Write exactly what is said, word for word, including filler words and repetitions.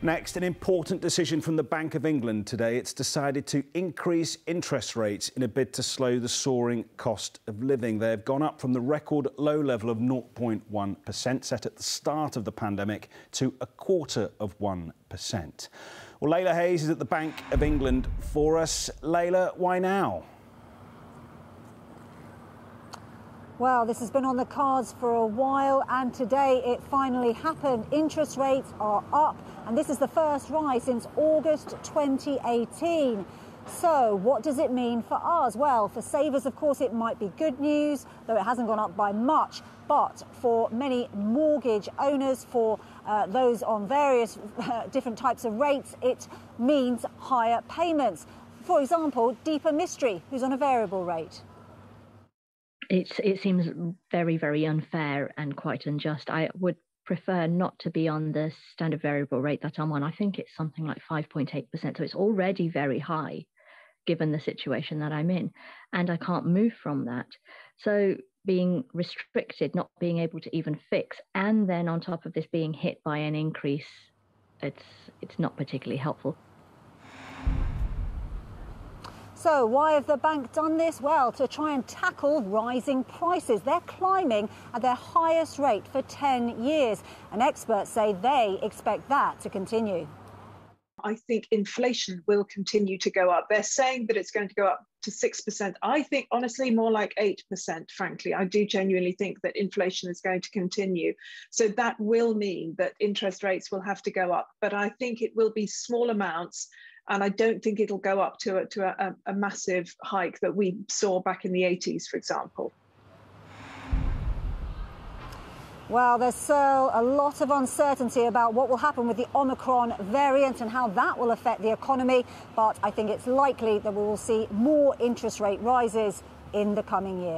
Next, an important decision from the Bank of England today. It's decided to increase interest rates in a bid to slow the soaring cost of living. They've gone up from the record low level of zero point one percent set at the start of the pandemic to a quarter of one percent. Well, Leyla Hayes is at the Bank of England for us. Leyla, why now? Well, this has been on the cards for a while, and today it finally happened. Interest rates are up, and this is the first rise since August twenty eighteen. So what does it mean for us? Well, for savers, of course, it might be good news, though it hasn't gone up by much. But for many mortgage owners, for uh, those on various uh, different types of rates, it means higher payments. For example, Deepa Mistry, who's on a variable rate. It's, it seems very, very unfair and quite unjust. I would prefer not to be on the standard variable rate that I'm on. I think it's something like five point eight percent, so it's already very high, given the situation that I'm in, and I can't move from that. So being restricted, not being able to even fix, and then on top of this being hit by an increase, it's, it's not particularly helpful. So why have the bank done this? Well, to try and tackle rising prices. They're climbing at their highest rate for ten years, and experts say they expect that to continue. I think inflation will continue to go up. They're saying that it's going to go up to six percent. I think, honestly, more like eight percent, frankly. I do genuinely think that inflation is going to continue. So that will mean that interest rates will have to go up, but I think it will be small amounts. And I don't think it'll go up to, a, to a, a massive hike that we saw back in the eighties, for example. Well, there's still a lot of uncertainty about what will happen with the Omicron variant and how that will affect the economy. But I think it's likely that we will see more interest rate rises in the coming year.